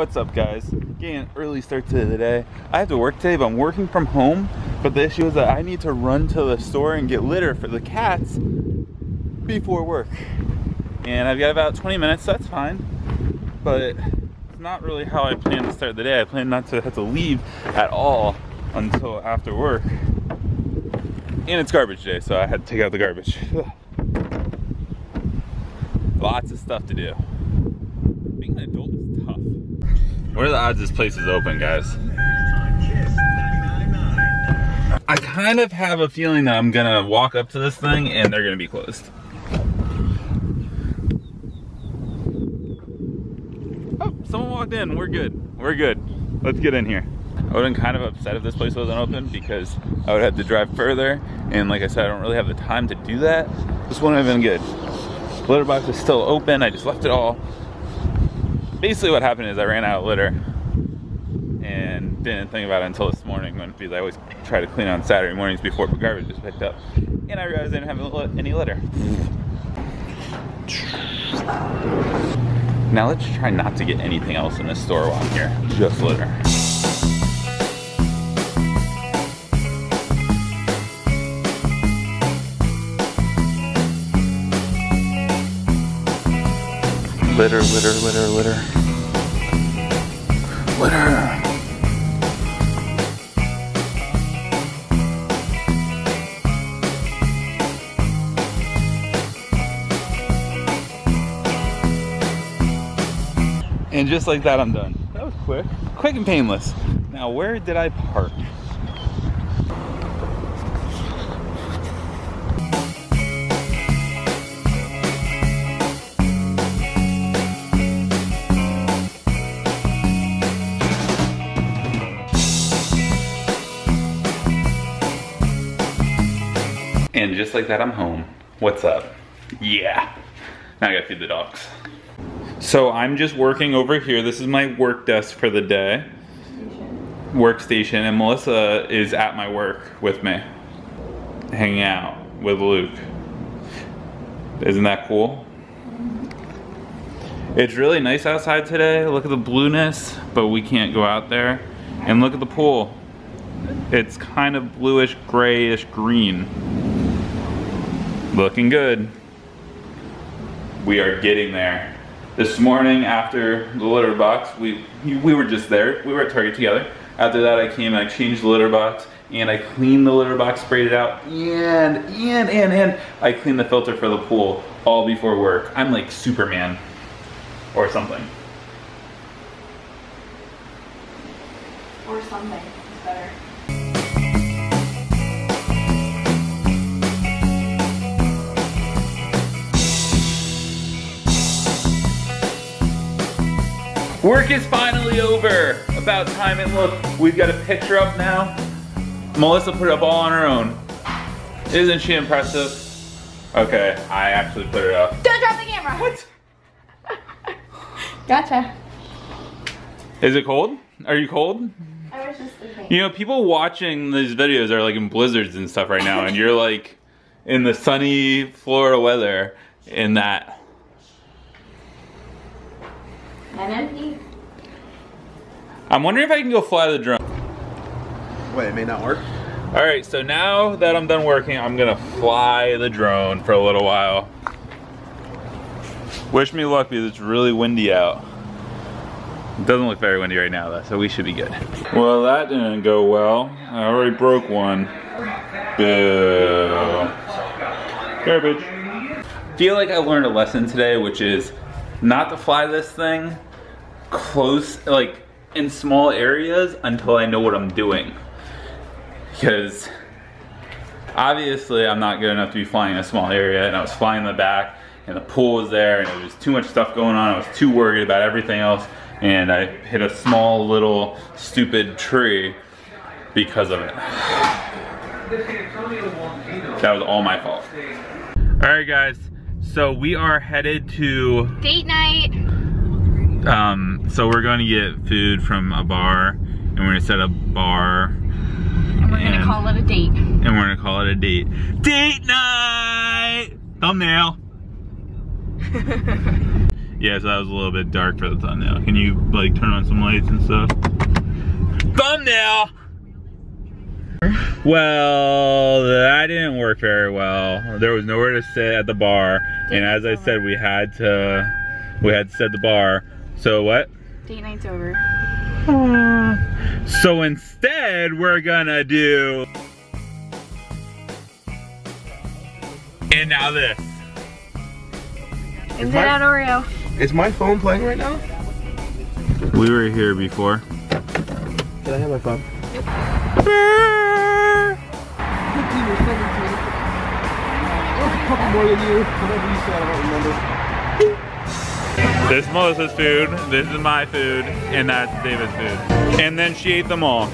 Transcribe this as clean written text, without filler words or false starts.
What's up, guys? Getting an early start to the day. I have to work today, but I'm working from home. But the issue is that I need to run to the store and get litter for the cats before work. And I've got about 20 minutes, so that's fine. But it's not really how I plan to start the day. I plan not to have to leave at all until after work. And it's garbage day, so I had to take out the garbage. Lots of stuff to do. Being an adult is tough. What are the odds this place is open, guys? I kind of have a feeling that I'm gonna walk up to this thing and they're gonna be closed. Oh, someone walked in. We're good. We're good. Let's get in here. I would have been kind of upset if this place wasn't open because I would have to drive further. And like I said, I don't really have the time to do that. This wouldn't have been good. Litter box is still open. I just left it all. Basically what happened is I ran out of litter and didn't think about it until this morning because I always try to clean on Saturday mornings before garbage is picked up. And I realized I didn't have any litter. Now let's try not to get anything else in this store while I'm here. Just litter. Litter, litter, litter, litter. Litter! And just like that, I'm done. That was quick. Quick and painless. Now, where did I park? And just like that, I'm home. What's up? Yeah. Now I gotta feed the dogs. So I'm just working over here. This is my work desk for the day. Workstation. And Melissa is at my work with me. Hanging out with Luke. Isn't that cool? It's really nice outside today. Look at the blueness, but we can't go out there. And look at the pool. It's kind of bluish, grayish, green. Looking good. We are getting there. This morning after the litter box, we were just there. We were at Target together. After that I came and I changed the litter box and I cleaned the litter box, sprayed it out, and I cleaned the filter for the pool all before work. I'm like Superman or something. Or something is better. Work is finally over. About time. And look, we've got a picture up now. Melissa put it up all on her own. Isn't she impressive? Okay, I actually put it up. Don't drop the camera. What? Gotcha. Is it cold? Are you cold? I was just sleeping. You know, people watching these videos are like in blizzards and stuff right now, and you're like in the sunny Florida weather in that. And empty. I'm wondering if I can go fly the drone. Wait, it may not work. All right, so now that I'm done working, I'm gonna fly the drone for a little while. Wish me luck because it's really windy out. It doesn't look very windy right now though, so we should be good. Well, that didn't go well. I already broke one. Boo. Garbage. I feel like I learned a lesson today, which is not to fly this thing close, like in small areas until I know what I'm doing. Because obviously I'm not good enough to be flying in a small area, and I was flying in the back and the pool was there and there was too much stuff going on. I was too worried about everything else and I hit a small little stupid tree because of it. That was all my fault. All right, guys. So we are headed to date night. So we're going to get food from a bar, and we're going to set up a bar. And we're going to call it a date. And we're going to call it a date. Date night! Thumbnail. Yeah, so that was a little bit dark for the thumbnail. Can you like turn on some lights and stuff? Thumbnail! Well, that didn't work very well. There was nowhere to sit at the bar. And as I said, we had to set the bar. So what? Date night's over. So instead, we're gonna do... And now this. Is that an Oreo? Is my phone playing right now? We were here before. Can I have my phone? Nope. This is Melissa's food, this is my food, and that's David's food. And then she ate them all.